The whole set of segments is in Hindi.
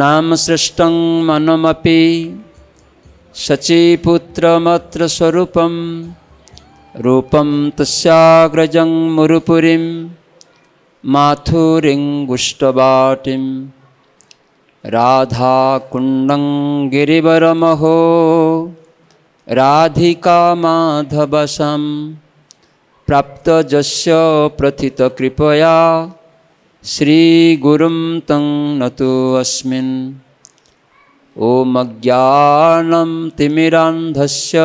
नाम श्रेष्ठं मनमपि सचीपुत्रमत्र स्वरूपं रूपं तस्याग्रजं मुरुपुरीं माथुरीं गुष्टवाटीं राधाकुण्डं गिरिवरमहो राधिका माधवशं प्राप्तजस्य प्रथित कृपया श्रीगुरुं तं नतोऽस्मिन्। ॐ अज्ञानं तिमिरान्धस्य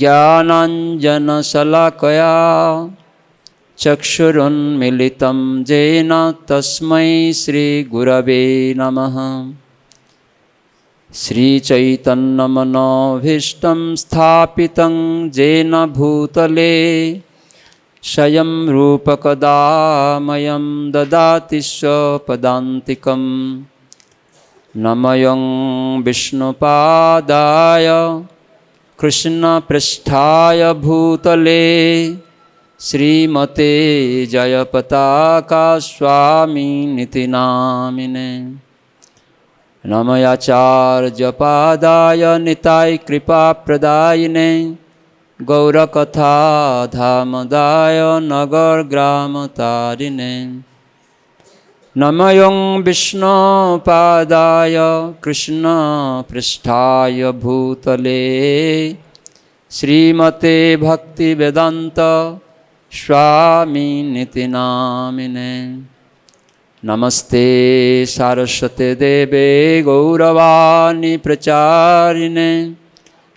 ज्ञानाञ्जनशलाकया चक्षुरुन्मीलितं येन तस्मै श्रीगुरवे नमः। श्रीचैतन्यमनोभीष्टं स्थापितं येन भूतले स्वयं रूपकदा मह्यं ददाति स्वपदान्तिकं। नमः विष्णुपादाय कृष्णपृष्ठाय भूतले श्रीमते जयपताका स्वामिनिति नामिने। नमः आचार्यपादाय निताय कृपाप्रदायिने गौरकथा धामदाय नगर ग्राम तारिणे। नमः विष्णुपादाय कृष्ण पृष्ठाय भूतले श्रीमते भक्ति वेदांत स्वामिनिति नामिने। नमस्ते सारस्वते देवे गौरवाणी प्रचारिणे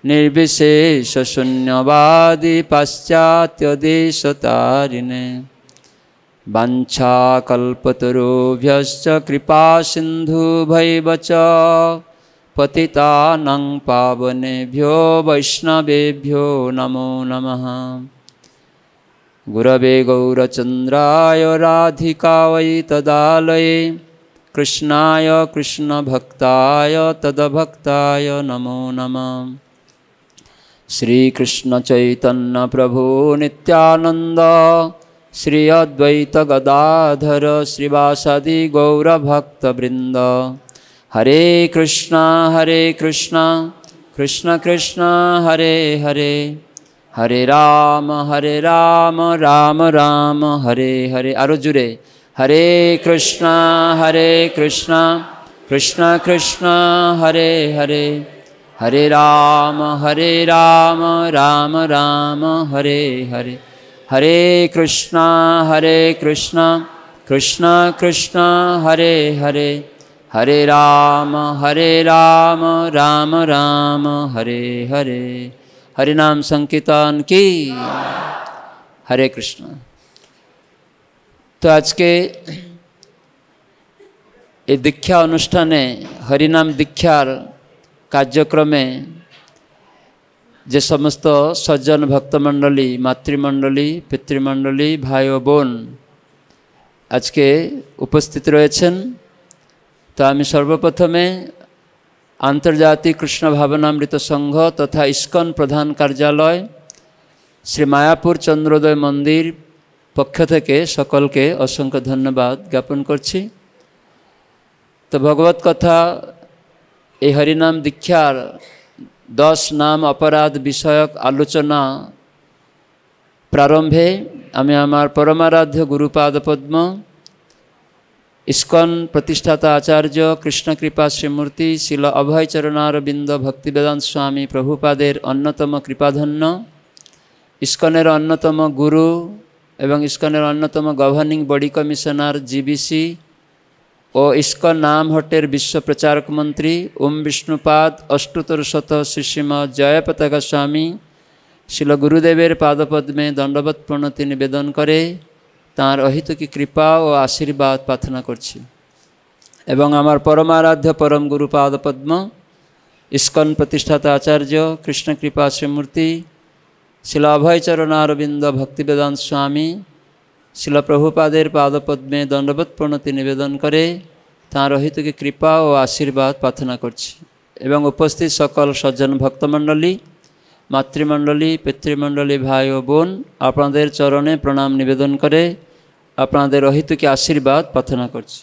निर्विशेष शून्यवादी पाश्चात्य देशतारिणे। वाञ्छाकल्पतरुभ्यश्च कृपा सिन्धुभ्यैव च पतितानां पावनेभ्यो वैष्णवेभ्यो नमो नमः। गुरवे गौरचन्द्राय राधिकायै तदालये कृष्णाय कृष्णभक्ताय तदभक्ताय नमो नमः। श्रीकृष्ण चैतन्य प्रभु नित्यानंद श्री अद्वैत गदाधर श्रीवासादि गौरभक्तवृंद। हरे कृष्णा कृष्ण कृष्ण हरे हरे हरे राम राम राम हरे हरे। आरो जुरे हरे कृष्णा कृष्ण कृष्ण हरे हरे राम राम हरे हरे। हरे कृष्णा कृष्ण कृष्ण हरे हरे राम राम हरे हरे। हरि नाम संकीर्तन की हरे कृष्णा। तो आज के ये दीक्षा अनुष्ठाने हरिनाम दीक्षार कार्यक्रमे जे समस्त सज्जन भक्तमंडली मातृमंडली पितृमंडली भाई और बोन आज के उपस्थित रहे। तो आमी सर्वप्रथमे आंतर्जातीय कृष्ण भावनामृत संघ तथा ISKCON प्रधान कार्यालय श्री मायापुर चंद्रोदय मंदिर पक्ष थेके सकल के असंख्य धन्यवाद ज्ञापन करछि। तो भगवत कथा ए हरिनाम दीक्षार 10 नाम अपराध विषयक आलोचना प्रारंभे आमी आमार परमाराध्य गुरुपाद पद्म ISKCON प्रतिष्ठाता आचार्य कृष्ण कृपा श्रीमूर्ति शिल अभय चरणारविंद भक्तिवेदांत स्वामी प्रभुपादेर अन्यतम कृपाधन्य ISKCONर अन्यतम गुरु एवं ISKCONर अन्यतम गवर्निंग बॉडी कमिशनर GBC और ISKCON नामहट्टेर विश्व प्रचारक मंत्री ओम विष्णुपाद अष्टोत्तरशत श्री श्रीमद जयपताका स्वामी श्रील गुरुदेवेर पादपद में दंडवत प्रणति निवेदन करे तार अहित की कृपा और आशीर्वाद प्रार्थना करछि। एवं आमार परमाराध्य परम गुरुपाद पद्म ISKCON प्रतिष्ठाता आचार्य कृष्ण कृपा श्रीमूर्ति श्रील अभय चरणारविंद भक्तिवेदांत स्वामी शिल प्रभुपादेर पादपद में दंडवत प्रणति निवेदन करे तार हित की कृपा और आशीर्वाद प्रार्थना करछि। एवं उपस्थित सकल सज्जन भक्तमंडली मातृमंडली पितृमंडली भाई और बोन आपनादेर चरणे प्रणाम निवेदन करे आपनादेर हित की आशीर्वाद प्रार्थना करछि।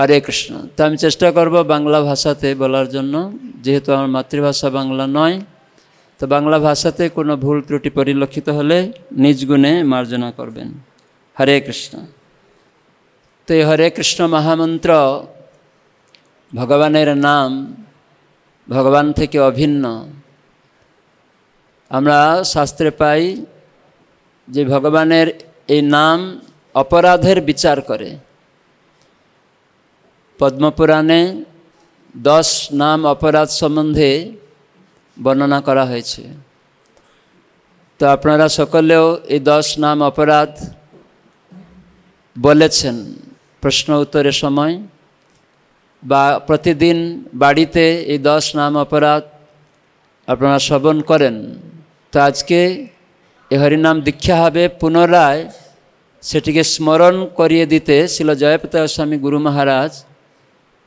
हरे कृष्ण। तो आमी चेष्टा करब बांगला भाषाते बोलार जन्य, जेहेतु आमार मातृभाषा बांगला नय, तो बांगला भाषाते कोनो भूल त्रुटि परिलक्षित होले निज गुणे मार्जना करबेन। हरे कृष्ण। तो ये हरे कृष्ण महामंत्र भगवानेर नाम, भगवान थेके अभिन्न। आमरा शास्त्रे पाई जे भगवानेर ए नाम अपराधेर विचार करे। पद्मपुराणे 10 नाम अपराध सम्बन्धे वर्णना करा हयेछे। तो आपनारा सकलेओ ए 10 नाम अपराध बोलेछेन प्रश्न उत्तरेर समय बा प्रतिदिन बाड़ीते ए 10 नाम अपराध आपनारा श्रवण करें। तो आजके ए हरिनाम दीक्षा हबे पुनराय सेटिके स्मरण करिए दीते श्रील जयप्रताप गोस्वामी गुरु महाराज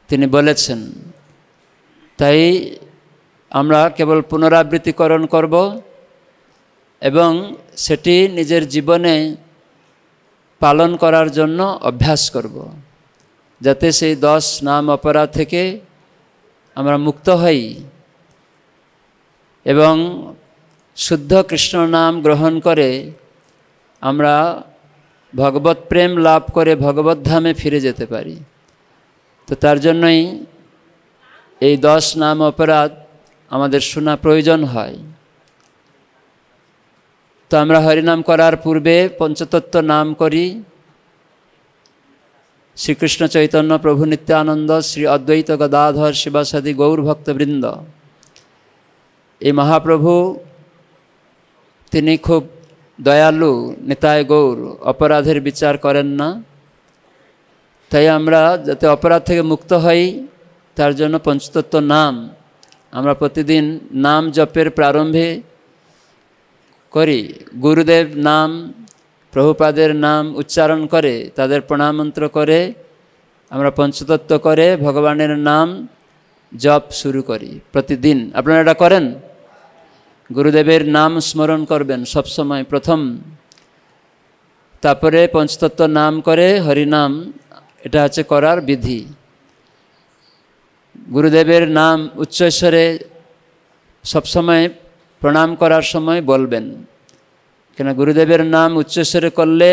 तिनि बोलेछेन। ताई आमरा केवल पुनराबृत्तिकरण करब एवं सेटी निजेर जीवने पालन करार जन्य अभ्यास करब, जाते से 10 नाम अपराध थेके आमरा मुक्त हई एवं शुद्ध कृष्ण नाम ग्रहण करे आमरा भगवत प्रेम लाभ करे भगवत धामे फिरे जेते पारी। तो तार जन्यई ए 10 नाम अपराध आमादेर शोना प्रयोजन हय। तो आमरा हरिनाम करार पूर्वे पंचतत्व नाम करी। श्रीकृष्ण चैतन्य प्रभु नित्यानंद श्री अद्वैत गदाधर शिवासादि गौर भक्तवृंद, ये महाप्रभु तिनी खूब दयालु, निताय गौर, अपराधेर विचार करें ना। ताई आमरा जाते अपराध थेके मुक्त हई तार जन्य पंचतत्व नाम आमरा प्रतिदिन नाम जपेर प्रारम्भे करी। गुरुदेव नाम, प्रभुपादेर नाम उच्चारण करे, तादेर प्रणाम मंत्र करे, आमरा पंचतत्व करे, भगवानेर नाम जप शुरू करी प्रतिदिन। आपनारा एटा करें? गुरुदेवेर नाम स्मरण करबें सब समय प्रथम, तारपरे पंचतत्व नाम करे हरिनाम, एटा आछे करार विधि। गुरुदेवेर नाम उच्चैस्वरे सब समय प्रणाम करार समय बोलबें, क्योंकि गुरुदेवेर नाम उच्चैस्वरे करले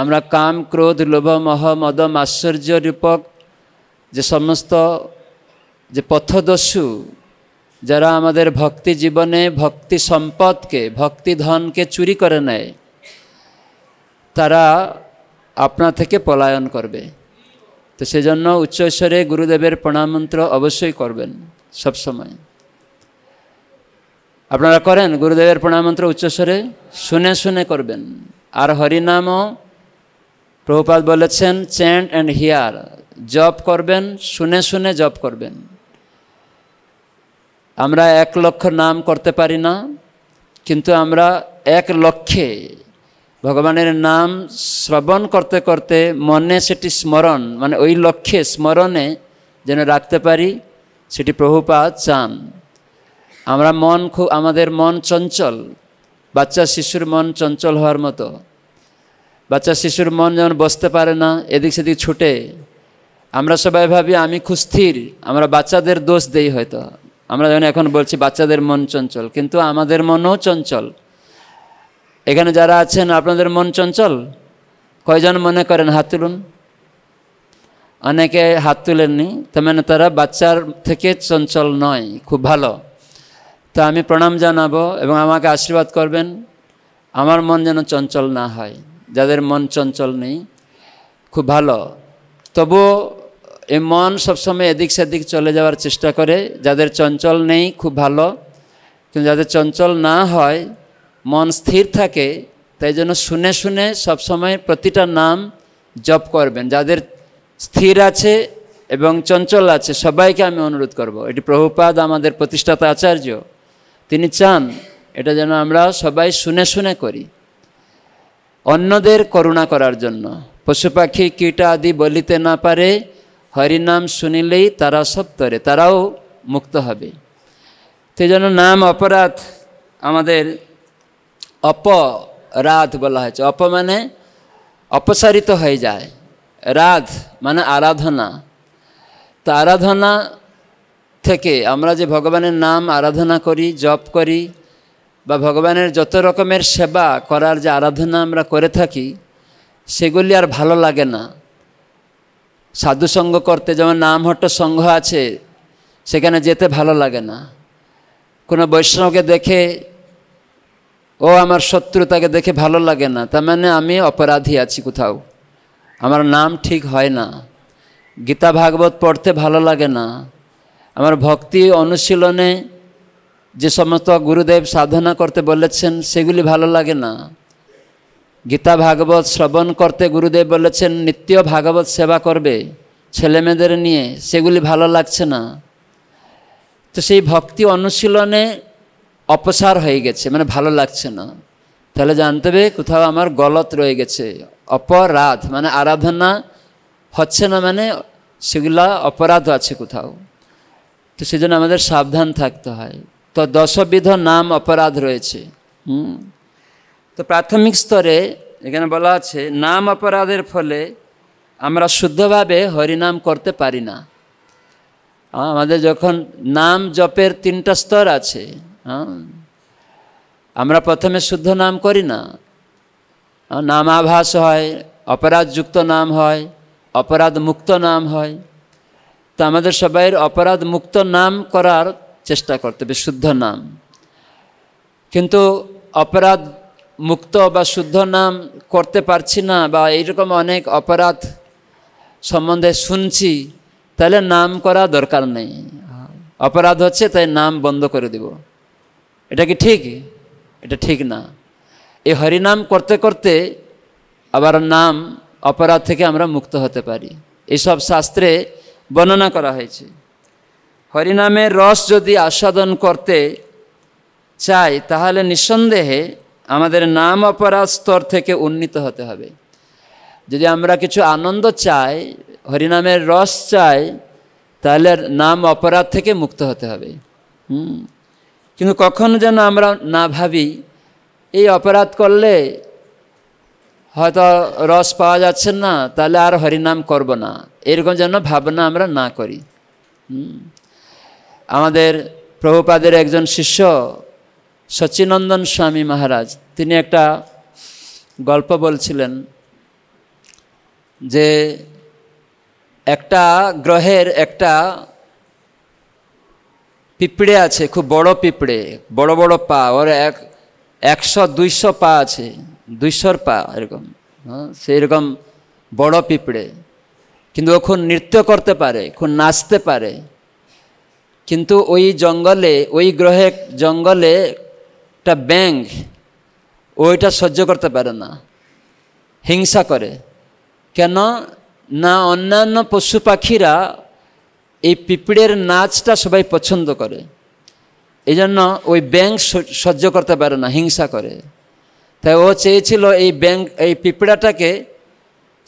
आमरा काम, क्रोध, लोभ, मोह, मद, आश्चर्य रूपक जे समस्त जे पथदस्यु जरा आमादेर भक्ति जीवने भक्ति सम्पद के, भक्ति धन के चूरी करे नेय, तारा आपना थेके पलायन करबे। तो सेजन्य उच्चैस्वरे गुरुदेवेर प्रणाम मंत्र अवश्य करबें सब समय। आपनारा करें? गुरुदेवेर प्रणाम मंत्र उच्चैस्वरे शुने शुने करबें। आर हरिनाम प्रभुपाद बोलेछेन चैंट एंड हियार, जप करबें, शुने शुने जप करबें। आमरा 1 लक्ष नाम करते पारी ना, किन्तु आमरा 1 लक्षे भगवानेर नाम श्रवण करते करते मने सेटी स्मरण, माने ओई लक्ष्ये स्मरणे जेन राखते पारी, सेटी प्रभुपाद चान। आमरा मन खूब, आमादेर मन चंचल, बाच्चा शिशुर मन चंचल होवार मतो। बाच्चा शिशुर मन जेमन बसते पारे ना, एदिक सेदिक छुटे। आमरा सबाई भाबी आमी खूब स्थिर, आमरा बाच्चादेर दोष देई हयतो। आमरा जेमन एखन बोलछि बाच्चादेर मन चंचल, किन्तु आमादेर मनो चंचल। एखाने जारा आছেন आपनादेर मन चंचल कयजन मने करें? हाथ तुलुन। अनेके हाथ तुलेननि, तार माने तारा बाच्चार थेके चंचल नय, खूब भालो। तो आमी प्रणाम जानाबो एबं आमाके आशीर्वाद करबेन आमार मन जेन चंचल ना हय। जादेर मन चंचल नेই खूब भालो, तबुओ ए मन सब समय एदिक सेदिक चले जावार चेष्टा करे। जादेर चंचल नेই खूब भालो, किन्तु जादेर चंचल ना हय मन स्थिर थाके, ताई जन्य शुने शुने सब समय प्रतिटा नाम जप करबें। जादेर स्थिर आछे एबं चंचल आछे सबाइके आमि अनुरोध करब, एटी प्रभुपाद आमादेर प्रतिष्ठाता आचार्य तिनि चान एटा जेन आमरा सबाई शुने शुने करी अन्यदेर करुणा करार जन्य। पशु पाखी कीट आदि बलिते ना पारे, हरिनाम शुनिलेई तारा सब तरे, ताराओ मुक्त हबे। ताई जन्य नाम अपराध आमादेर अपराध बला है। अप माने अपसारित हो जाए, राध माने आराधना। तो आराधना थेके आमरा जे भगवानेर नाम आराधना करी, जप करी बा भगवानेर जत रकमेर सेवा करार जे आराधना आमरा करे थाकी सेगुली आर भालो लागे ना। साधु संग करते जेमन नामहट्टा संघ आछे सेखाने जेते भालो लागे ना। कोनो वैष्णवके देखे ओ आमार शत्रुताके देखे भालो लागे ना, तार माने आमी अपराधी आछि, कोथाओ आमार नाम ठीक हय ना, गीता भागवत पढ़ते भालो लागे ना। आमार भक्ति अनुशीलने जे समस्त गुरुदेव साधना करते बोलेछेन सेगुली भालो लागे ना। गीता भागवत श्रवण करते गुरुदेव बोलेछेन नित्य भागवत सेवा करबे छेले मेयेदेर निये, सेगुली भालो लागछे ना। तो सेई भक्ति अनुशीलने अपसार हो गेछे माने भालो लागछे ना। ताहले जानते हबे कोथाओ आमार गलत रये गेछे। अपराध माने आराधना हच्छे ना, माने सेगुला अपराध आछे कोथाओ। तो सेजন্য आमादेर साबधान थाकते हय। तो दशविध नाम अपराध रयेछे। तो प्राथमिक स्तरे एखाने बला आछे नाम अपराधेर फले आमरा शुद्धभावे हरिनाम करते पारि ना। आमादेर जखन नाम जपेर तीनटा स्तर आछे, आमरा प्रथमे शुद्ध नाम करी ना, नामाभास हय, अपराधयुक्त नाम हय, अपराध मुक्त नाम हय। तो आमादेर सबाइर अपराध मुक्त नाम करार चेष्टा करते हबे, शुद्ध नाम। किन्तु अपराध मुक्त बा शुद्ध नाम करते पारछि ना बा एइरकम अनेक अपराध सम्बन्धे शुनछि, ताहले नाम करा दरकार नेই। अपराध हच्छे ताই नाम बंद करे देब, एटा कि ठीक? एटा ठीक ना। ए हरिनाम करते करते आबार नाम अपराध थेके आमरा मुक्त होते पारि। एइ सब शास्त्रे बर्णना करा हयेछे। हरिनामेर रस यदि आस्वादन करते चाइ ताहले निसंदेहे आमादेर नाम अपराध स्तर थेके उन्नत होते हबे। यदि आमरा किछु आनंद चाइ, हरिनामेर रस चाइ, ताहले नाम अपराध थेके मुक्त होते हबे। किन्तु कखनो जेन आमरा ना भाबी ए अपराध करले হয়তো রস পাওয়া যাচ্ছে না, তাহলে আর হরিনাম করব না, এরকম যেন ভাবনা আমরা না করি। আমাদের প্রভুপাদের একজন শিষ্য সচিনন্দন স্বামী মহারাজ তিনি একটা গল্প বলছিলেন যে একটা গ্রহের একটা পিঁপড়ে আছে, খুব বড় পিঁপড়ে, বড় বড় পা, ওর 100-200 পা আছে, 200 पा एरकम, से रकम बड़ पिपड़े। किन्तु वो खूब नृत्य करते पारे, खूब नाचते पारे। किन्तु ओई जंगले, ओई ग्रहे जंगले एक बैंग ओइटा सह्य करते पारे ना, हिंसा करे। केन ना अन्यान्य पशु पाखिरा ए पिपड़ेर नाचटा सबाई पछंद करे, एजन्य ओई बैंग सह्य करते पारे ना, हिंसा करे। তাই ও চেয়েছিল এই ব্যাঙ, এই পিঁপড়াটাকে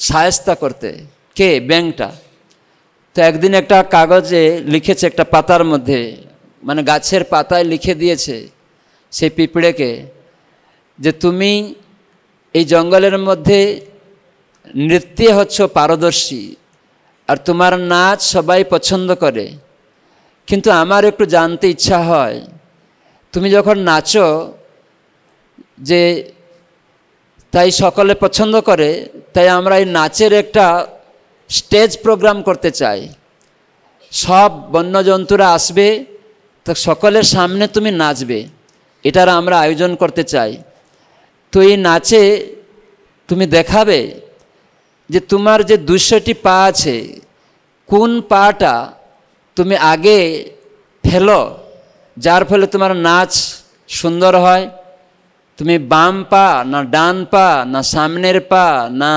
শায়েস্তা করতে, কে? ব্যাঙটা। তো একদিন একটা কাগজে লিখেছে, একটা পাতার মধ্যে, মানে গাছের পাতায় লিখে দিয়েছে সেই পিঁপড়েকে যে তুমি এই জঙ্গলের মধ্যে নৃত্যে হচ্ছ পারদর্শী, আর তোমার নাচ সবাই পছন্দ করে, কিন্তু আমার একটু জানতে ইচ্ছা হয় তুমি যখন নাচো যে তাই সকলে পছন্দ করে, তাই আমরা এই নাচের একটা স্টেজ প্রোগ্রাম করতে চাই, সব বন্য জন্তুরা আসবে, তো সকলের সামনে তুমি নাচবে, এটার আমরা আয়োজন করতে চাই। তো এই নাচে তুমি দেখাবে যে তোমার যে 200টি পা আছে কোন পাটা তুমি আগে ফেলো, যার ফলে তোমার নাচ সুন্দর হয়। तुम्हें बाम पा ना डान पा ना सामनेर पा ना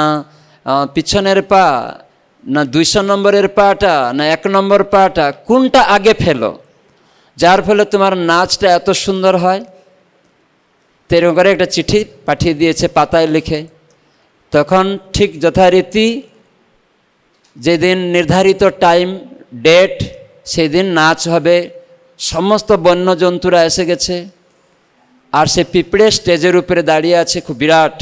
पिछनेर पा ना 200 नम्बर पाटा ना 1 नम्बर पाटा कोनटा आगे फेलो जार फले तुम्हार नाचटा एत सुंदर है। तेरकम करे एक चिठी पाठिए दिए पताय लिखे। तखन ठीक यथारीति जे दिन निर्धारित टाइम डेट से दिन नाच हबे समस्त बन्य जंतुरा एसे गेछे और से पिपड़े स्टेजर ऊपर दाड़िए आछे, खूब बिराट,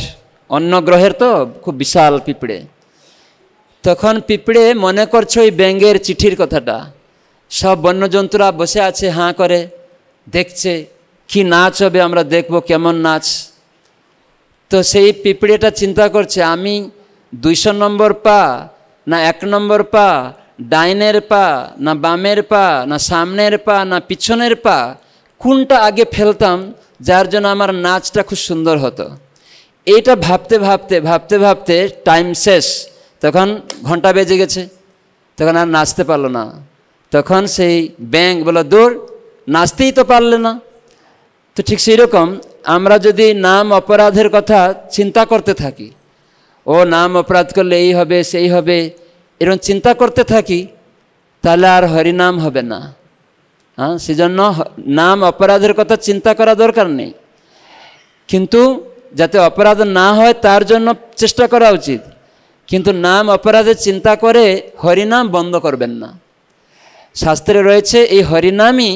अन्य ग्रहेर तो खूब विशाल पिपड़े। তখন পিঁপড়ে মনে করছে ওই ব্যাঙের চিঠির কথাটা। সব বন্যজন্তুরা বসে আছে, হাঁ করে দেখছে কি নাচ হবে, আমরা দেখব কেমন নাচ। তো সেই পিঁপড়েটা চিন্তা করছে, আমি 200 নম্বর পা না 1 নম্বর পা, ডাইনের পা না বামের পা, না সামনের পা না পিছনের পা, কোনটা আগে ফেলতাম যার জন্য আমার নাচটা খুব সুন্দর হতো। এইটা ভাবতে ভাবতে ভাবতে ভাবতে টাইম শেষ, তখন ঘন্টা বেজে গেছে, তখন আর নাচতে পারলো না। তখন সেই ব্যাঙ বলল, দূর, নাচতেই তো পারলে না। তো ঠিক সেইরকম আমরা যদি নাম অপরাধের কথা চিন্তা করতে থাকি, ও নাম অপরাধ করলে এই হবে সেই হবে, এরকম চিন্তা করতে থাকি, তাহলে আর হরিনাম হবে না। হ্যাঁ, সেজন্য নাম অপরাধের কথা চিন্তা করা দরকার নেই, কিন্তু যাতে অপরাধ না হয় তার জন্য চেষ্টা করা উচিত। কিন্তু নাম অপরাধের চিন্তা করে হরিনাম বন্ধ করবেন না। শাস্ত্রে রয়েছে এই হরিনামই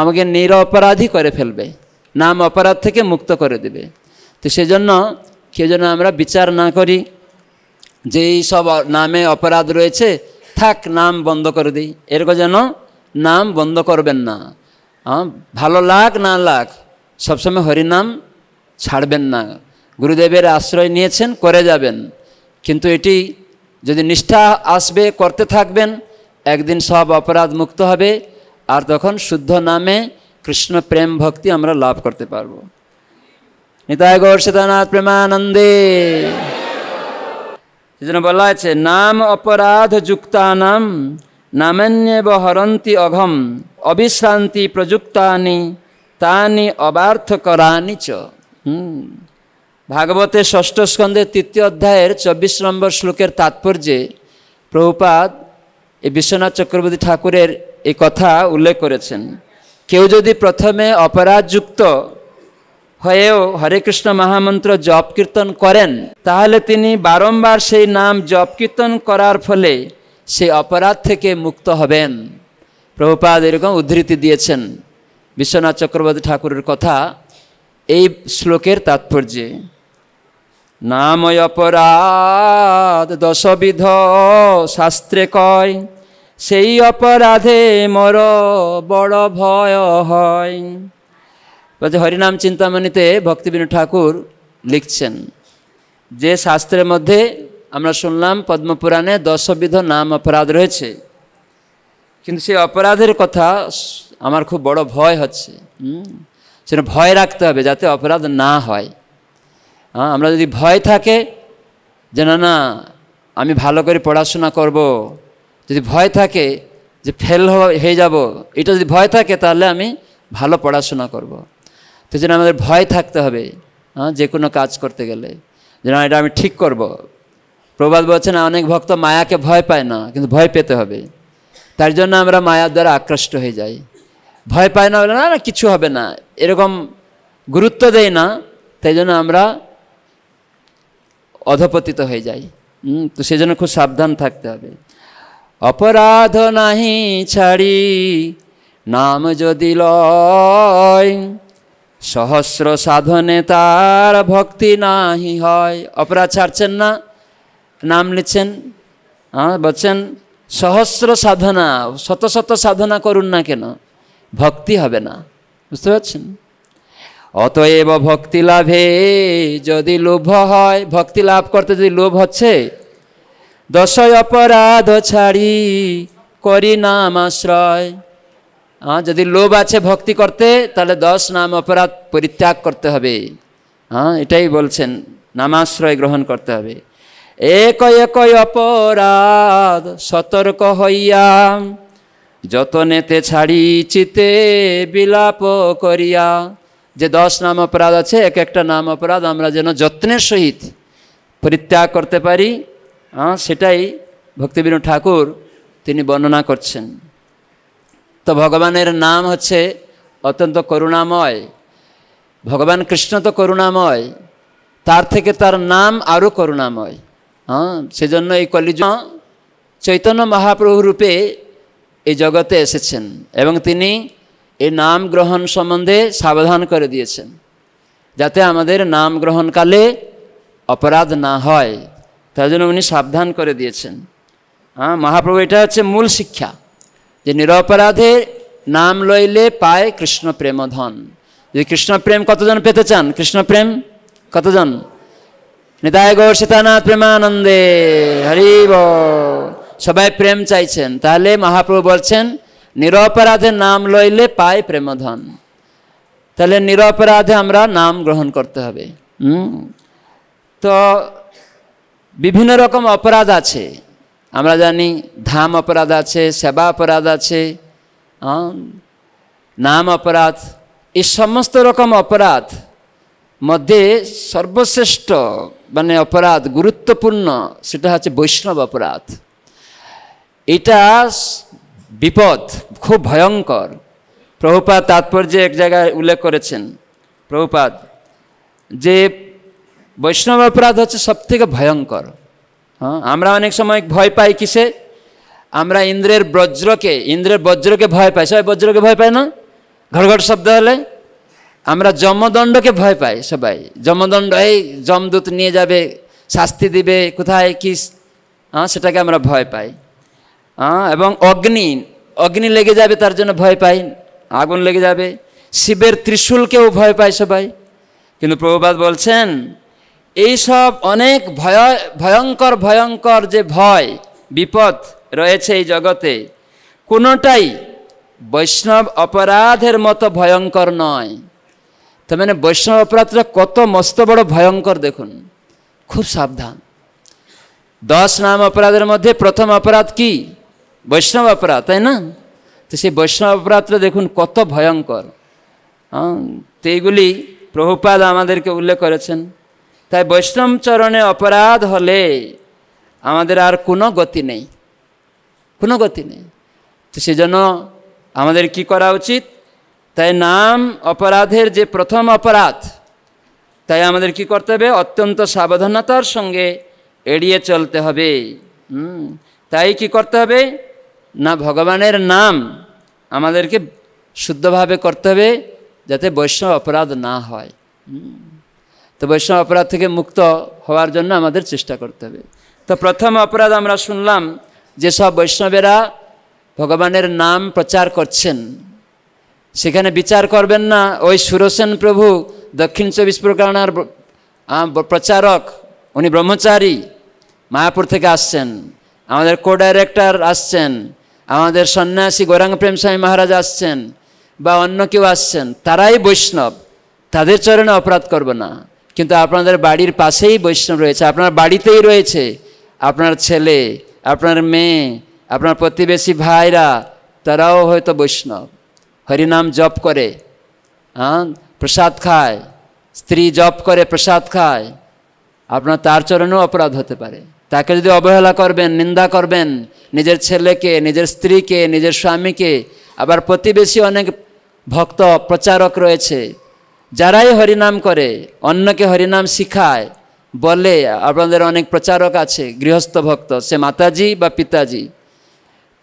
আমাকে নিরপরাধী করে ফেলবে, নাম অপরাধ থেকে মুক্ত করে দেবে। তো সেজন্য কেউ যেন আমরা বিচার না করি যে এই সব নামে অপরাধ রয়েছে, থাক নাম বন্ধ করে দিই, এরকম যেন নাম বন্ধ করবেন না। ভালো লাগ না লাগ সবসময় হরিনাম ছাড়বেন না। গুরুদেবের আশ্রয় নিয়েছেন, করে যাবেন, কিন্তু এটি যদি নিষ্ঠা আসবে করতে থাকবেন, একদিন সব অপরাধ মুক্ত হবে। আর তখন শুদ্ধ নামে কৃষ্ণ প্রেম ভক্তি আমরা লাভ করতে পারব। নিতাই গৌর সীতানাথ প্রেমানন্দে। সেজন্য বলা হয়েছে, নাম অপরাধ যুক্তানাম নামেন্যেব হরন্তি অঘম অবিশ্রান্তি প্রযুক্তানি তানি অবার্থকরানি চ। ভাগবতের 6ষ্ঠ স্কন্ধের 3য় অধ্যায়ের 24 নম্বর শ্লোকের তাৎপর্যে প্রভুপাদ এই বিশ্বনাথ চক্রবর্তী ঠাকুরের এই কথা উল্লেখ করেছেন। কেউ যদি প্রথমে অপরাধযুক্ত হয়েও হরে কৃষ্ণ মহামন্ত্র জপ কীর্তন করেন, তাহলে তিনি বারংবার সেই নাম জপ কীর্তন করার ফলে সেই অপরাধ থেকে মুক্ত হবেন। প্রভুপাদ এরকম উদ্ধৃতি দিয়েছেন বিশ্বনাথ চক্রবর্তী ঠাকুরের কথা এই শ্লোকের তাৎপর্যে। নাময় অপরাধ দশবিধ শাস্ত্রে কয়, সেই অপরাধে মর বড় ভয় হয়। হরিনাম চিন্তামণিতে ভক্তিবিনোদ ঠাকুর লিখছেন যে শাস্ত্রের মধ্যে আমরা শুনলাম পদ্মপুরাণে 10বিধ নাম অপরাধ রয়েছে, কিন্তু সেই অপরাধের কথা আমার খুব বড় ভয় হচ্ছে। সেটা ভয় রাখতে হবে যাতে অপরাধ না হয়। আমরা যদি ভয় থাকে যে না আমি ভালো করে পড়াশোনা করব, যদি ভয় থাকে যে ফেল হয়ে যাব, এটা যদি ভয় থাকে তাহলে আমি ভালো পড়াশোনা করব। তো যেন আমাদের ভয় থাকতে হবে যে কোনো কাজ করতে গেলে, যে না এটা আমি ঠিক করব। প্রবাদ বলছে না, অনেক ভক্ত মায়াকে ভয় পায় না, কিন্তু ভয় পেতে হবে। তার জন্য আমরা মায়ার দ্বারা আকৃষ্ট হয়ে যাই। ভয় পায় না বলে না না কিছু হবে না, এরকম গুরুত্ব দেয় না, তাই জন্য আমরা অধপতিত হয়ে যাই। তো সেই জন্য খুব সাবধান থাকতে হবে। অপরাধ নাহি ছাড়ি নাম যদি লয়, সহস্র সাধনে তার ভক্তি নাহি হয়। অপরাধ ছাড়ছেন না, নাম নিচ্ছেন। বলছেন সহস্র সাধনা, শত শত সাধনা করুন না কেন ভক্তি হবে না। বুঝতে পারছেন? অতএব ভক্তি লাভে যদি লোভ হয়, ভক্তি লাভ করতে যদি লোভ হচ্ছে, দশয় অপরাধ ছাড়ি করি নাম আশ্রয়। যদি লোভ আছে ভক্তি করতে, তাহলে 10 নাম অপরাধ পরিত্যাগ করতে হবে। এটাই বলছেন, নামাশ্রয় গ্রহণ করতে হবে। এক এক অপরাধ সতর্ক হইয়া যতনেতে ছাড়ি চিতে বিলাপ করিয়া। যে 10 নাম অপরাধ আছে, এক একটা নাম অপরাধ আমরা যেন যত্নের সহিত পরিত্যাগ করতে পারি। সেটাই ভক্তিবিনোদ ঠাকুর তিনি বর্ণনা করছেন। তো ভগবানের নাম হচ্ছে অত্যন্ত করুণাময়। ভগবান কৃষ্ণ তো করুণাময়, তার থেকে তার নাম আরও করুণাময়। সেজন্য এই কলিযুগ চৈতন্য মহাপ্রভু রূপে এই জগতে এসেছেন, এবং তিনি এই নাম গ্রহণ সম্বন্ধে সাবধান করে দিয়েছেন, যাতে আমাদের নাম গ্রহণকালে অপরাধ না হয়। তার জন্য উনি সাবধান করে দিয়েছেন। হ্যাঁ, মহাপ্রভু এটা হচ্ছে মূল শিক্ষা যে নিরপরাধে নাম লইলে পায় কৃষ্ণ প্রেমধন। যদি কৃষ্ণ প্রেম কতজন পেতে চান? কৃষ্ণ প্রেম কতজন? নিতাই গৌর সীতানাথ প্রেমানন্দে হরিব, সবাই প্রেম চাইছেন। তাহলে মহাপ্রভু বলছেন নিরপরাধে নাম লইলে পায় প্রেমধন। তাহলে নিরপরাধে আমরা নাম গ্রহণ করতে হবে। তো বিভিন্ন রকম অপরাধ আছে, আমরা জানি ধাম অপরাধ আছে, সেবা অপরাধ আছে, নাম অপরাধ। এই সমস্ত রকম অপরাধ মধ্যে সর্বশ্রেষ্ঠ মানে অপরাধ গুরুত্বপূর্ণ সেটা হচ্ছে বৈষ্ণব অপরাধ। এটা বিপদ, খুব ভয়ঙ্কর। প্রভুপাদ তাৎপর্যে এক জায়গায় উল্লেখ করেছেন প্রভুপাদ যে বৈষ্ণব অপরাধ হচ্ছে সবথেকে ভয়ঙ্কর। হ্যাঁ, আমরা অনেক সময় ভয় পাই কিসে? আমরা ইন্দ্রের বজ্রকে ভয় পাই। সবাই বজ্রকে ভয় পায় না? ঘড়ঘড় শব্দ হলে আমরা যমদণ্ডকে ভয় পাই। সবাই যমদণ্ড, এই যমদূত নিয়ে যাবে, শাস্তি দিবে, কোথায় কি, হ্যাঁ সেটাকে আমরা ভয় পাই। হ্যাঁ, এবং অগ্নি লেগে যাবে তার জন্য ভয় পাই, আগুন লেগে যাবে। শিবের ত্রিশূলকেও ভয় পায় সবাই। কিন্তু প্রভুপাদ বলছেন এইসব অনেক ভয়ঙ্কর যে ভয় বিপদ রয়েছে এই জগতে, কোনোটাই বৈষ্ণব অপরাধের মতো ভয়ঙ্কর নয়। তার মানে বৈষ্ণব অপরাধটা কত মস্ত বড় ভয়ঙ্কর, দেখুন খুব সাবধান। 10 নাম অপরাধের মধ্যে প্রথম অপরাধ কি? বৈষ্ণব অপরাধ, তাই না? তো সেই বৈষ্ণব অপরাধটা দেখুন কত ভয়ঙ্কর। তো এইগুলি প্রভুপাদ আমাদেরকে উল্লেখ করেছেন। তাই বৈষ্ণব চরণে অপরাধ হলে আমাদের আর কোনো গতি নেই, কোনো গতি নেই। তো সেজন্য আমাদের কি করা উচিত? তাই নাম অপরাধের যে প্রথম অপরাধ, তাই আমাদের কি করতে হবে? অত্যন্ত সাবধানতার সঙ্গে এড়িয়ে চলতে হবে। তাই কি করতে হবে না, ভগবানের নাম আমাদেরকে শুদ্ধভাবে করতে হবে যাতে বৈষ্ণব অপরাধ না হয়। তো বৈষ্ণব অপরাধ থেকে মুক্ত হওয়ার জন্য আমাদের চেষ্টা করতে হবে। তো প্রথম অপরাধ আমরা শুনলাম যে সব বৈষ্ণবেরা ভগবানের নাম প্রচার করছেন, সেখানে বিচার করবেন না। ওই সুরসেন প্রভু দক্ষিণ 24 পরগনার প্রচারক, উনি ব্রহ্মচারী, মায়াপুর থেকে আসছেন। আমাদের কো ডাইরেক্টর আসছেন, আমাদের সন্ন্যাসী গৌরাঙ্গ প্রেম স্বামী মহারাজ আসছেন, বা অন্য কেউ আসছেন, তারাই বৈষ্ণব, তাদের চরণে অপরাধ করব না। কিন্তু আপনাদের বাড়ির পাশেই বৈষ্ণব রয়েছে, আপনার বাড়িতেই রয়েছে, আপনার ছেলে, আপনার মেয়ে, আপনার প্রতিবেশী ভাইরা, তারাও হয়তো বৈষ্ণব, হরিনাম জপ করে, হ্যাঁ প্রসাদ খায়, স্ত্রী জপ করে প্রসাদ খায়, আপনার তার চরণেও অপরাধ হতে পারে। তাকে যদি অবহেলা করবেন, নিন্দা করবেন, নিজের ছেলেকে, নিজের স্ত্রীকে, নিজের স্বামীকে, আবার প্রতিবেশী অনেক ভক্ত প্রচারক রয়েছে যারাই হরিনাম করে, অন্যকে হরিনাম শিখায় বলে। আপনাদের অনেক প্রচারক আছে গৃহস্থ ভক্ত, সে মাতাজি বা পিতাজি,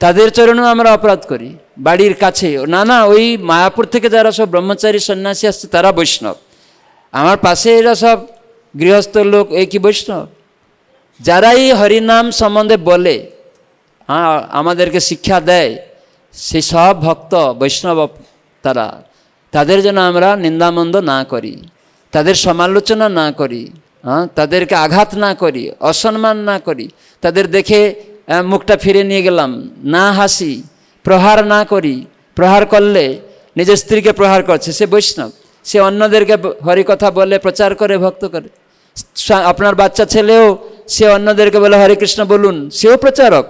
তাদের চরণেও আমরা অপরাধ করি বাড়ির কাছে। না, ওই মায়াপুর থেকে যারা সব ব্রহ্মচারী সন্ন্যাসী আসছে তারা বৈষ্ণব, আমার পাশে এরা সব গৃহস্থ লোক, এই কি বৈষ্ণব? যারাই হরিনাম সম্বন্ধে বলে, হ্যাঁ আমাদেরকে শিক্ষা দেয়, সেই সব ভক্ত বৈষ্ণব তারা। তাদের জন্য আমরা নিন্দামন্দ না করি, তাদের সমালোচনা না করি, হ্যাঁ তাদেরকে আঘাত না করি, অসম্মান না করি, তাদের দেখে মুখটা ফিরে নিয়ে গেলাম না, হাসি, প্রহার না করি। প্রহার করলে নিজের স্ত্রীকে প্রহার করছে, সে বৈষ্ণব। সে অন্যদেরকে হরিকথা বলে, প্রচার করে, ভক্ত করে। আপনার বাচ্চা ছেলেও সে অন্যদেরকে বলে হরে কৃষ্ণ বলুন, সেও প্রচারক,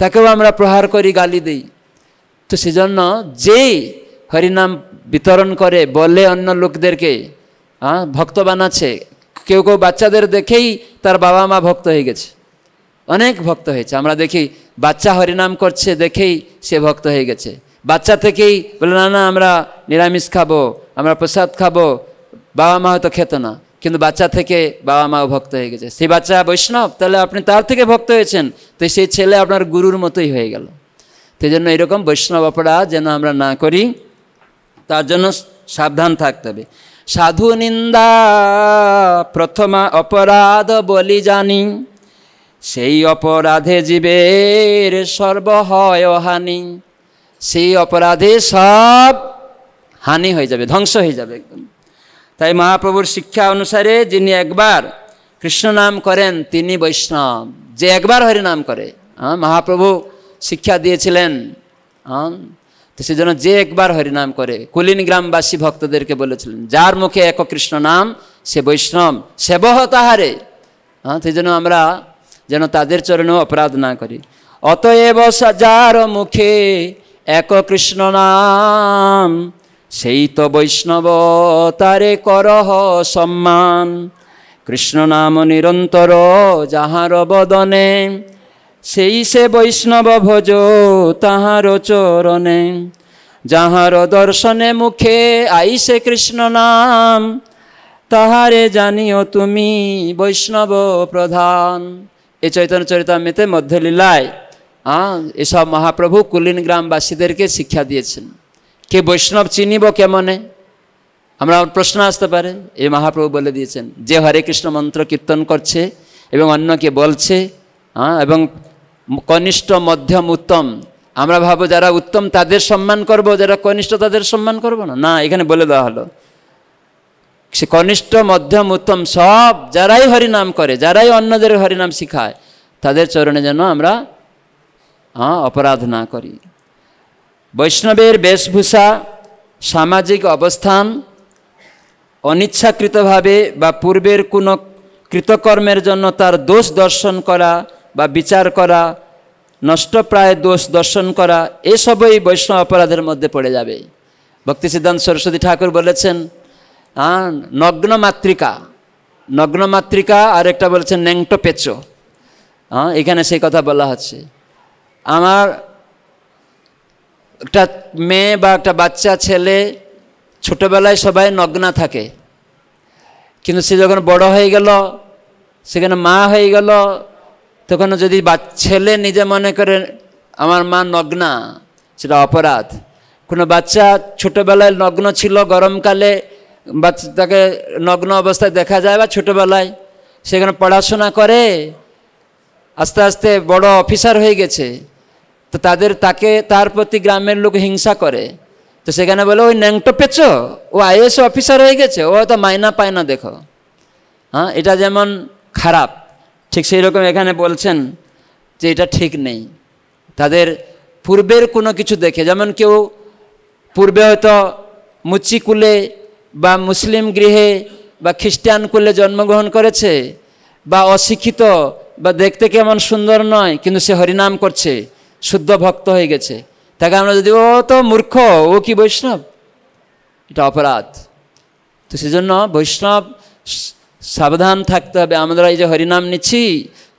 তাকেও আমরা প্রহার করি, গালি দিই। তো সেজন্য যেই হরিনাম বিতরণ করে বলে অন্য লোকদেরকে, হ্যাঁ ভক্ত বানাচ্ছে। কেউ বাচ্চাদের দেখেই তার বাবা মা ভক্ত হয়ে গেছে, অনেক ভক্ত হয়েছে। আমরা দেখি বাচ্চা হরিনাম করছে দেখেই সে ভক্ত হয়ে গেছে, বাচ্চা থেকেই বলে না আমরা নিরামিষ খাবো, আমরা প্রসাদ খাবো। বাবা মা হয়তো খেত না, কিন্তু বাচ্চা থেকে বাবা মাও ভক্ত হয়ে গেছে। সেই বাচ্চা বৈষ্ণব, তাহলে আপনি তার থেকে ভক্ত হয়েছেন। তো সেই ছেলে আপনার গুরুর মতোই হয়ে গেল। সেই জন্য এরকম বৈষ্ণব অপরাধ যেন আমরা না করি, তার জন্য সাবধান থাকতে হবে। সাধু নিন্দা প্রথমা অপরাধ বলি জানি, सेई अपराधे जीवेर सर्वहय हानि, सेई अपराधे सब हानि हो जाए, ध्वंस हो जाए एकदम। ताई महाप्रभुर शिक्षा अनुसारे जिन्हें एक बार कृष्ण नाम करें तिनी वैष्णव, जे एक बार हरि नाम करे। हाँ महाप्रभु शिक्षा दिए हाँ तो से जन जे एक बार हरि नाम करे। कुलीन ग्रामवासी भक्तों के बोले जार मुखे एक कृष्ण नाम से वैष्णव सेवह ताहारे। हाँ तो जन हमारा जन तादेर चरणों अपराध ना करी। अतएव जार मुखे एक कृष्ण नाम सेई तो वैष्णव तारे करह सम्मान। कृष्ण नाम निरंतर जहार बदने सेई से वैष्णव भज ताहार चरणे। जहार दर्शने मुखे आई से कृष्ण नाम ताहारे जानियो तुमी वैष्णव प्रधान। ये चैतन्य चरितामृत मध्य लीलाय हाँ ये सब महाप्रभु कुलीन ग्रामवासी के शिक्षा दिए के वैष्णव चिनिब केमने। हमारा प्रश्न आसते पारे, ये महाप्रभु बोले दिए जे हरे कृष्ण मंत्र कीर्तन करछे एवं अन्य के बोलछे हाँ एवं कनिष्ठ मध्यम उत्तम। हमारा भाबो जरा उत्तम तादेर सम्मान करब, जरा कनिष्ठ तादेर सम्मान करब ना। ना एखाने बोले देवा हलो से कनिष्ठ मध्यम उत्तम सब जाराई हरि नाम करे, जाराई अन्यदेर हरि नाम शिखाय तादेर चरणे जेन आमरा हाँ अपराध ना करी। वैष्णवेर वेशभूषा सामाजिक अवस्थान अनिच्छाकृत भावे बा पूर्वेर कोनो कृतकर्मेर जन्य तार दोष दर्शन करा बा विचार करा, नष्टप्राय दोष दर्शन करा, ए सबई वैष्णव अपराधेर मध्य पड़े जाबे। भक्ति सिद्धान्त सरस्वती ठाकुर बोलेछेन नग्न मातृका और एक बोलेछेन न्यांगटो पेचो। हाँ एखाने सेई कथा बला हच्छे आमार एक मेये बा एक बाच्चा छेले छोटो बेलाय सबाई नग्ना थाके, किन्तु से जखन बड़ो हो गेल सेखाने मा हो गेल तखन यदि छेले निजे मने करे आमार मा नग्ना सेटा अपराध। कोनो बाच्चा छोटो बेलाय नग्न छिलो गरमकाले ताके नग्न अवस्थाय देखा जाय बा छोटो बेलाय सेखाने पढ़ाशोना करे आस्ते आस्ते बड़ो अफिसार हो गेछे तो तादेर ताके तार प्रति ग्रामेर लोक हिंसा करे तो सेखाने बोले ओई न्यांगटो पेचो ओ आईएएस अफिसार हो गेछे ओ तो माइना पाय ना देखो। हाँ एटा जेमन खराब ठीक सेई रकम एखाने बोलछेन जे एटा ठीक नहीं। तादेर पूर्वेर कोनो किछु देखे जेमन केउ पूर्वे होयतो मुच्ची कुले बा मुस्लिम गृहे बा ख्रिस्टान कुले जन्मग्रहण करेछे बा अशिक्षित बा देखते केमन सुंदर नय किन्तु से हरिनाम करछे शुद्ध भक्त हो गए ताके आमरा यदि ओ तो मूर्ख ओ कि वैष्णव एटा अपराध। तो सेजन्य वैष्णव सावधान थाकते हबे। आमरा एइ जे हरिनाम निच्छी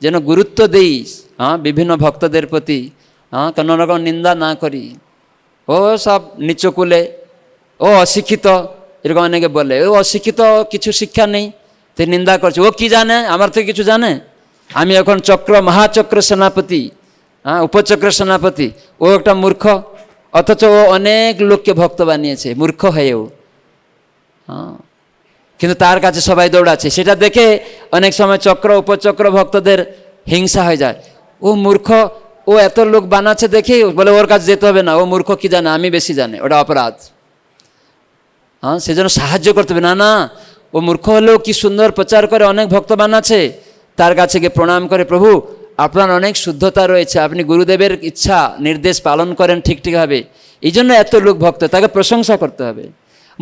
जेन गुरुत्व देई हाँ विभिन्न भक्तदेर प्रति हाँ कोनो रकम निंदा ना करी। ओ सब नीचकुले ओ अशिक्षित एरकम अनेके बोले ओ अशिक्षित किछु शिक्षा नहीं ते निंदा करछे ओ कि जाने आमार तो किछु जाने आमि एखन चक्र महाचक्र सेनापति हाँ उपचक्र सेनापति ओ एक मूर्ख अथच ओ अनेक लोक के भक्त बनिए मूर्ख है वो। हाँ किन्तु तार काछे सबाई दौड़ाछे सेटा देखे अनेक समय चक्र उपचक्र भक्तदेर हिंसा हो जाए ओ मूर्ख ओ एत लोक बनाछे देखे बोले ओर काछे जेते होबे ना ओ मूर्ख कि जाने आमी बेशी जाने ओटा अपराध। हाँ सेजोन्नो साहाज्य करते होबे ना ना ओ मूर्ख होलेओ कि सुंदर प्रचार करे अनेक भक्त बनाछे तार काछे गिये प्रणाम करे प्रभु আপনার অনেক শুদ্ধতা রয়েছে আপনি গুরুদেবের ইচ্ছা নির্দেশ পালন করেন ঠিক ঠিকভাবে এই জন্য এত লোক ভক্ত তাকে প্রশংসা করতে হবে।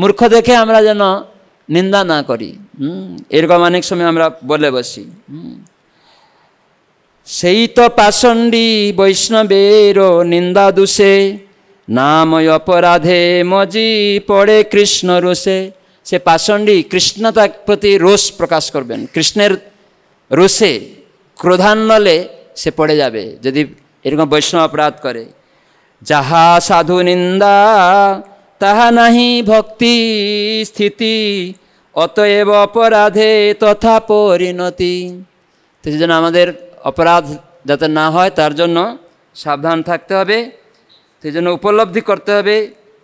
মূর্খ দেখে আমরা যেন নিন্দা না করি এরকম অনেক সময় আমরা বলে বসি। সেই তো পাষণ্ডী বৈষ্ণবের নিন্দা দুষে নাম অপরাধে মজি পড়ে কৃষ্ণ রোষে। সে পাষণ্ডী কৃষ্ণ তার প্রতি রোষ প্রকাশ করবেন কৃষ্ণের রোষে क्रोधान्नले से पड़े जाबे यदि एरकम वैष्णव अपराध करे। जहा साधु निंदा ताहा नहीं भक्ति स्थिति अतएव अपराधे तथा परिणति। तो जेन आमादेर अपराध जाते ना हय तार जन्य सावधान थाकते हबे। तो जेन उपलब्धि करते हबे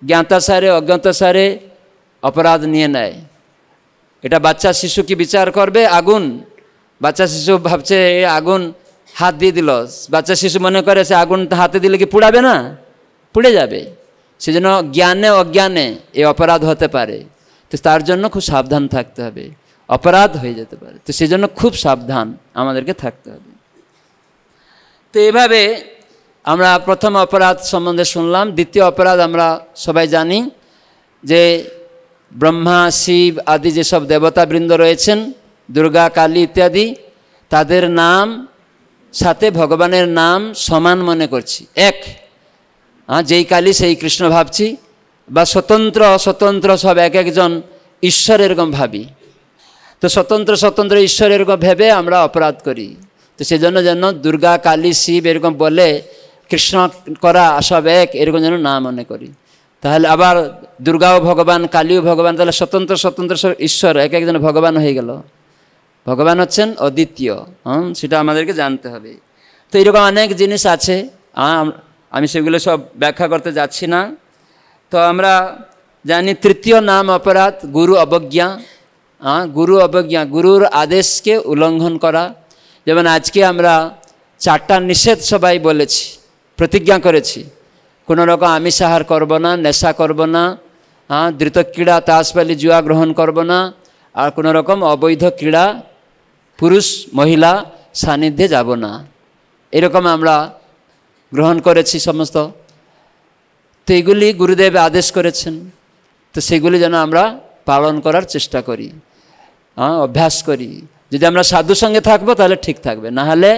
ज्ञातासारे अज्ञातासारे अपराध निये नेय एटा बाच्चा शिशु की विचार करबे आगुन বাচ্চা শিশু ভাবছে এই আগুন हाथ दिए दिल बाच्चा शिशु मन करे से आगुन हाथे दिले कि पुड़ाबे ना पुड़े जाबे सेजন্য ज्ञाने अज्ञाने ये अपराध होते पारे तो तार जन्य खूब सावधान थाकते हबे अपराध हो जेते पारे तो सेजন্য खूब सावधान आमादेरके थाकते हबे। तो एभाबे आमरा प्रथम अपराध सम्बन्धे शुनलाम। द्वितीय अपराध आमरा सबाई जानी जे ब्रह्मा शिव आदि जे सब देवताबृंद रयेछेन दुर्गा काली इत्यादि तादेर नाम साथे भगवानेर नाम समान मने करछि एक हाँ जेई काली सेई कृष्ण भावछि बा स्वतंत्र अस्वतंत्र सब एक एक जन ईश्वर एरकम भावी तो स्वतंत्र स्वतंत्र ईश्वर एरकम भेबे आमरा अपराध करी तो सेजন্য যেন दुर्गा काली शिव एरकम बोले कृष्ण करा सब एक एरकम जेन ना मने करी ताहले आबार दुर्गाओ भगवान कालीओ भगवान ताहले स्वतंत्र स्वतंत्र सब ईश्वर एक एक जन भगवान हये गेल भगवान হচ্ছেন অদ্বিতীয় हाँ সেটা আমাদেরকে জানতে হবে। তো এরকম অনেক জিনিস আছে আমি সেগুলো সব ব্যাখ্যা করতে যাচ্ছি না। তো আমরা জানি তৃতীয় নাম অপরাধ গুরু অবজ্ঞা हाँ গুরু অবজ্ঞা গুরুর আদেশকে উল্লঙ্ঘন করা যেমন আজকে আমরা চারটা নিষেধ সবাই বলেছি প্রতিজ্ঞা করেছি কোনো রকম আমিষ আহার করব না নেশা করব না हाँ ধৃত ক্রীড়া তাসবালি জুয়া গ্রহণ করব না আর কোনো রকম অবৈধ ক্রীড়া पुरुष महिला सानिध्ये जाब ना एरकम आमरा ग्रहण करेछि समस्त तो एगुली गुरुदेव आदेश करेछेन तो सेगुली जेन आमरा पालन करार चेष्टा करी हाँ अभ्यास करी यदि आमरा साधु संगे थाकबो ताहले ठीक थाकबे ना हले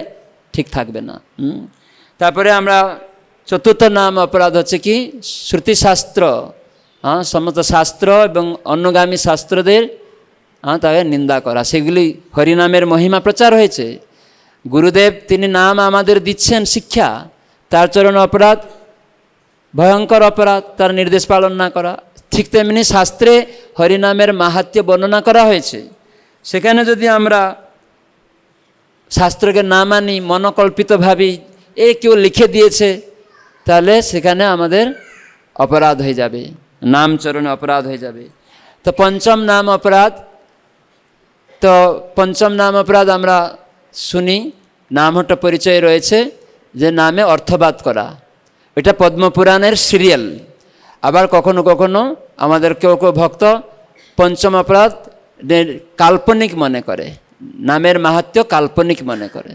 ठीक थाकबे ना। तारपरे आमरा चतुर्थ नाम अपराध होच्छे कि श्रुतिशास्त्र हाँ समस्त शास्त्र एवं अनुगामी शास्त्रदेर हाँ ताके निंदा करा सेगुली हरिनामेर महिमा प्रचार होयेछे गुरुदेव तिनि नाम आमादेर दिच्छेन शिक्षा तार चरण अपराध भयंकर अपराध तार निर्देश पालन ना करा ठीक तेमनि शास्त्रे हरिनामेर माहात्म्य वर्णना करा होयेछे सेखाने जदि आमरा शास्त्रके ना मानि मनकल्पित भाबी ए केउ लिखे दियेछे ताहले सेखाने आमादेर अपराध हये जाबे नाम चरण अपराध हये जाबे। तो पंचम नाम अपराध तो पंचम नाम अपराध आमरा सुनी नामहट्टा परिचय रयेछे जे नामे अर्थवाद करा एटा पद्मपुराणेर सिरियल आबार कखनो कखनो आमादेर केउ केउ भक्त पंचम अपराध काल्पनिक मने करे नामेर माहात्म्य काल्पनिक मने करे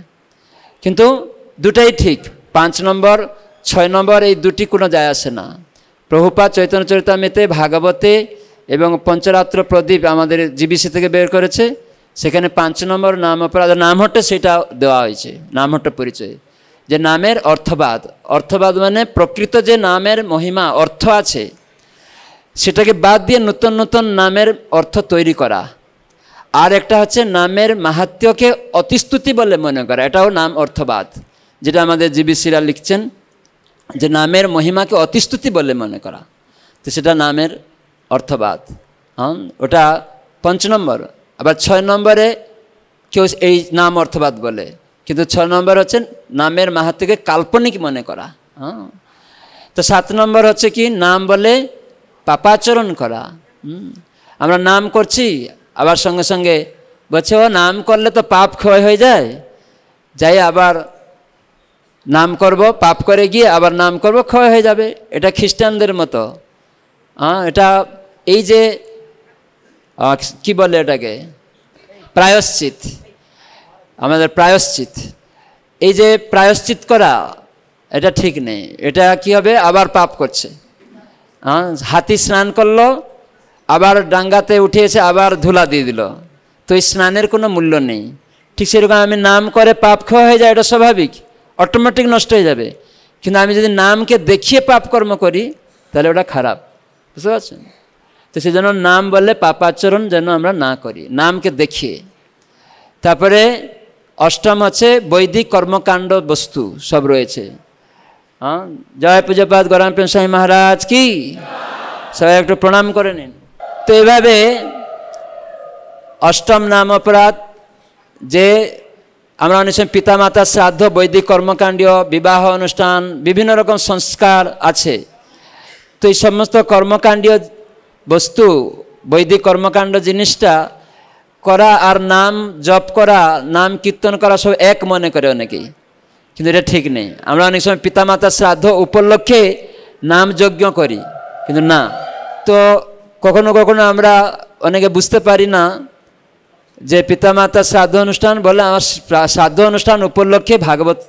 किन्तु दुटाई ठीक 5 नम्बर 6 नम्बर एई दुटी कोनो जाय आसे ना। प्रभुपाद चैतन्य चरितामृते भागवते एवं पंचरात्र प्रदीप आमादेर जीबीसी थेके बेर करेछे सेखाने 5 नम्बर नाम अपराध नामहट्टा सेटा देवा हयेछे नामहट्टा परिचय जे नामेर अर्थवाद अर्थवाद माने प्रकृत जे नामेर महिमा अर्थ आछे सेटाके बाद दिये नूतन नूतन नामेर अर्थ तैरी करा आर एकटा हच्छे नामेर माहात्म्यके अतिस्तुति बोले मने करा एटाओ नाम अर्थवाद जेटा आमादेर जीबीसीरा लिखछेन जे नामेर महिमाके अतिस्तुति बोले मने करा तो सेटा नामेर अर्थवाद हाँ ओटा 5 नम्बर आबार 6 नम्बरे क्यों एई नाम अर्थवाद बोले किन्तु 6 नम्बर होच्छे नामेर माहात्म्यके काल्पनिक मने करा हाँ। तो 7 नम्बर होच्छे कि नाम बोले पापाचरण करा आमरा नाम करछि आबार संगे संगे बोलछे ओ नाम करले तो पाप क्षय हो जाए जाए आबार नाम करब पाप करे गिये आबार नाम करब क्षय हो जाबे एटा ख्रिस्टानदेर मतो हाँ एटा এই যে কি বলে এটাকে প্রায়শ্চিত আমাদের প্রায়শ্চিত এই যে প্রায়শ্চিত করা এটা ঠিক নেই এটা কি হবে আবার পাপ করছে হ্যাঁ হাতি স্নান করলো আবার ডাঙ্গাতে উঠে এসে আবার ধুলা দিয়ে দিল তো এই স্নানের কোনো মূল্য নেই ঠিক সেরকম আমি নাম করে পাপ ক্ষয় হয়ে যায় এটা স্বাভাবিক অটোমেটিক নষ্ট হয়ে যাবে কিন্তু আমি যদি নামকে দেখিয়ে পাপ কর্ম করি তাহলে ওটা খারাপ বুঝতে পারছেন। तो से जान नाम बोले पापाचरण जान आमरा ना करी नाम के देखिए। तारपरे अष्टम अच्छे वैदिक कर्मकांड वस्तु सब रही हाँ जय पूज्यपाद गौरांग प्रेम स्वामी महाराज की सबा एक प्रणाम करे नीन। तो एभावे अष्टम नाम अपराध जे आमरा अनेक समय पिता माता श्राद्ध वैदिक कर्मकांड विवाह अनुष्ठान विभिन्न रकम संस्कार आछे तो ये समस्त कर्मकांड वस्तु वैदिक कर्मकांड जिनिसटा करा और नाम जप करा नाम कीर्तन करा सब एक मने करे अनेकेई किंतु ये ठीक नहीं। आमरा अनेक समय पिता माता श्राद्ध उपलक्षे नाम यज्ञ करी किंतु ना तो कखनो कखनो आमरा अनेके बुझते पारी ना जे पिता माता श्राद्ध अनुष्ठान बोले आमार श्राद्ध अनुष्ठान उपलक्षे भागवत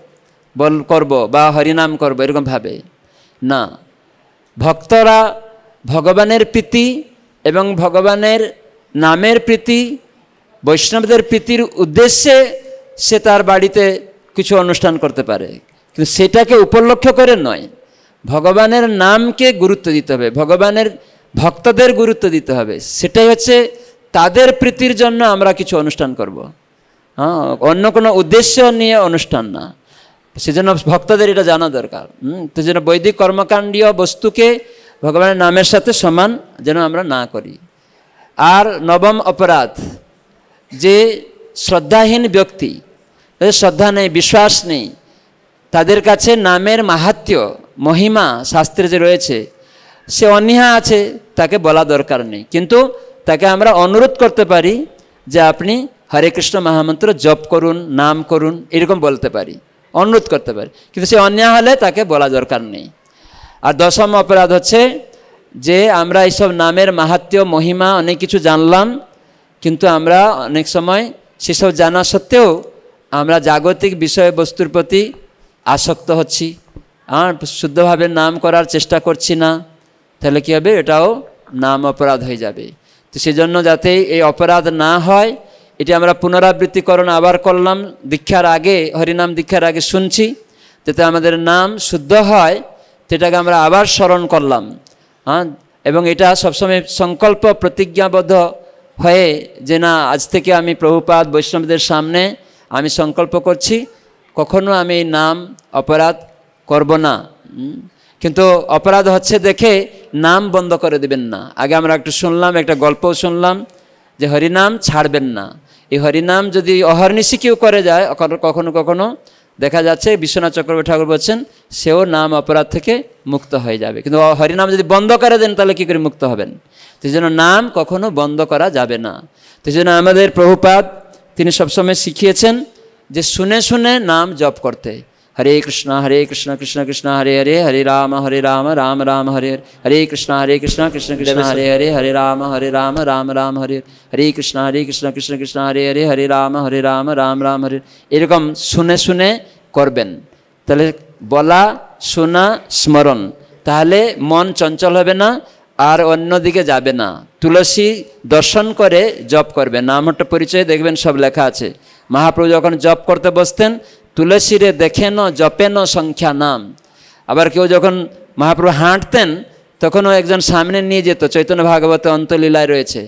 बोल करब बा हरिनाम करब एरकम भावे ना। भक्तरा भगवानेर प्रीति एवं भगवानेर नामेर प्रीति वैष्णवदेर प्रीतिर उद्देश्ये से तार बाड़ीते किछु अनुष्ठान करते पारे किन्तु सेटाके उपलक्ष्य करे नय। भगवानेर नाम के गुरुत्व दीते हबे, भगवानेर भक्तदेर गुरुत्व दीते हबे, सेटाई हच्छे तादेर प्रीतिर जन्य आमरा किछु अनुष्ठान करब। हाँ, अन्य कोनो उद्देश्य निये अनुष्ठान ना। सेजন্য भक्तदेर एटा जाना दरकार। तो जेन वैदिक कर्मकाण्डीय वस्तुके भगवानेर नामेर साथे समान जेन आमरा ना करी। आर नवम अपराध जे श्रद्धाहीन व्यक्ति, श्रद्धा नहीं विश्वास नहीं, तादेर काछे नामेर माहात्म्य महिमा शास्त्रे जे रयेछे से अनिहा आछे ताके बला दरकार नहीं, किन्तु ताके आमरा अनुरोध करते पारी जे आपनी हरे कृष्ण महामंत्र जप करुन नाम करुन एरकम बोलते पारी, अनुरोध करते पारी, किन्तु से अनिहा हले ताके बला दरकार नहीं। आर दशम अपराध हच्छे जे आमरा एसब नामेर माहात्म्य महिमा अनेक किछु जानलाम किन्तु आमरा अनेक समय सेसब जाना सत्त्वेओ आमरा जागतिक विषय वस्तुर प्रति आसक्त हच्छी, शुद्ध भावे नाम करार चेष्टा करछी ना, ताहले कि हबे एटाओ नाम अपराध हये जाबे। तो सेजोन्नो जाते ए अपराध ना हय एटा आमरा पुनराबृत्तिकरण आबार करलाम। दीक्षार आगे हरिनाम दीक्षार आगे शुनछी जाते आमादेर नाम शुद्ध हय सेटाके आमरा आबार स्मरण करलाम। हाँ, एबं एटा सबसमय संकल्प प्रतिज्ञाबद्ध हये जे ना आज थेके आमि प्रभुपाद वैष्णवदेर सामने आमी संकल्प करछी कखनो आमी नाम अपराध करब ना। किन्तु अपराध हच्छे देखे नाम बंद करे दिबेन ना। आगे आमरा एकटु शुनलाम, एकटा गल्प शुनलाम जे हरिनाम छाड़बेन ना। ए हरिनाम जदि अहरनिशि केउ करे जाय कखनो कखनो देखा जाच्छे विश्वनाथ चक्रवर्ती ठाकुर बोलछेन सेओ नाम अपराध थेके मुक्त हये जाबे, किन्तु हरिनाम जदि बंद करे देन ताहले कि करे मुक्त हबेन। सेजोन्नो नाम कखनो बंद करा जाबे ना। सेजोन्नो आमादेर प्रभुपाद तिनी सब समय शिखिएछेन जे शुने शुने नाम जप करते, हरे कृष्णा हरे कृष्णा कृष्णा कृष्णा हरे हरे, हरे राम राम राम हरे हरे, हरे कृष्णा हरे कृष्णा कृष्णा कृष्णा हरे हरे, हरे राम राम राम हरे हरे, हरे कृष्णा कृष्णा कृष्णा हरे हरे, हरे राम राम राम हरे हरे। एरकम शुने शुने करबेन ताहले बला शोना स्मरण, ताहले मन चंचल हबे ना आर अन्य दिके जाबे ना। तुलसी दर्शन करे जप करबे, नामहट्टा परिचय देखबेन सब लेखा आछे महाप्रभु जखन जप करते बसतेन तुलसीरे देखेन जपेन संख्या नाम। आबार केउ जखन महाप्रभु हाँटतेन तखन एकजन सामने निये जेत, चैतन्य भागवत अंतलीलाय रयेछे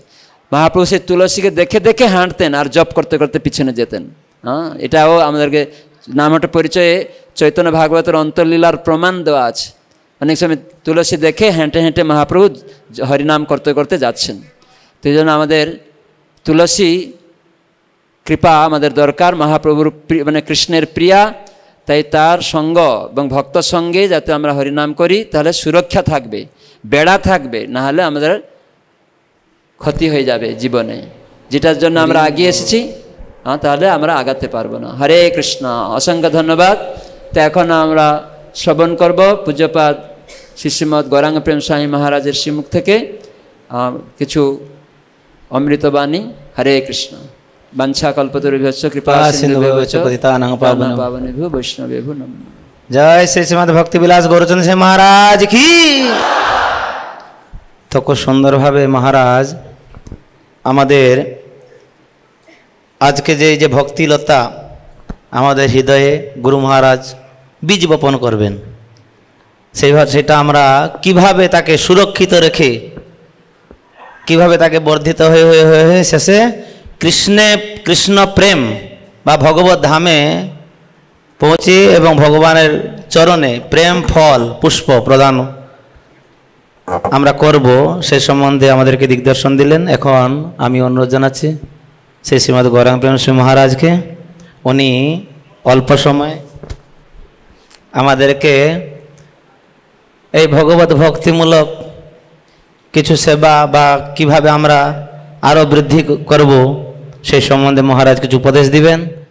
महाप्रभु से तुलसी के देखे देखे हाँटतेन आर जप करते करते पिछने जेतेन। हाँ, एटाओ आमादेरके नामहट्टा परिचये चैतन्य भागवतेर अंतलीलार प्रमाण देवा आछे। अनेक समय तुलसी देखे हेंटे हेंटे महाप्रभु हरिनाम करते करते जाच्छेन। तो एजोन्नो आमादेर तुलसी कृपा आमादेर दरकार, महाप्रभुर माने कृष्णेर प्रिया, ताई तार संग एबं भक्त संगे जाते आमरा हरिनाम करी ताहले सुरक्षा थाकबे, बेड़ा थाकबे, ना हले आमादेर क्षति हये जाबे जीवने, जेटार जन्य आमरा आगिये एसेछि। हाँ, ताहले आमरा आगाते पारबो ना। हरे कृष्ण, असंख्य धन्यवाद। तो एखन आमरा श्रवण करब पूज्यपाद श्री श्रीमद गौरांग प्रेम स्वामी महाराजेर श्रीमुख थेके किछु अमृतवाणी। हरे कृष्ण। वाञ्छा कल्पतरुभ्यश्च कृपा सिन्धुभ्यश्च पतितानां पावनेभ्यो वैष्णवेभ्यो नमः। जय श्री श्रीमद भक्तिविलास गौरचंद्र सिंह महाराज की। तो खूब सुंदर भावे महाराज आमादेर आज के जे भक्तिलता आमादेर हृदये गुरु महाराज बीज बपन करबें से सुरक्षित रेखे क्यों वर्धित हो शेषे कृष्णे कृष्ण प्रेम बा भगवत धामे पहुँचे एवं भगवान चरणे प्रेम फल पुष्प प्रदान आमरा करब से सम्बन्धे आमादेरके दिग्दर्शन दिलेन। एखन आमी अनुरोध जानाच्छि श्री श्रीमद गौरांग प्रेम स्वामी महाराज के, उनी अल्प समय आमादेरके ए भगवत भक्तिमूलक किछु सेवा बा किभाबे आमरा आरो बृद्धि करब से सम्बन्धे महाराज किछु उपदेश दिबेन।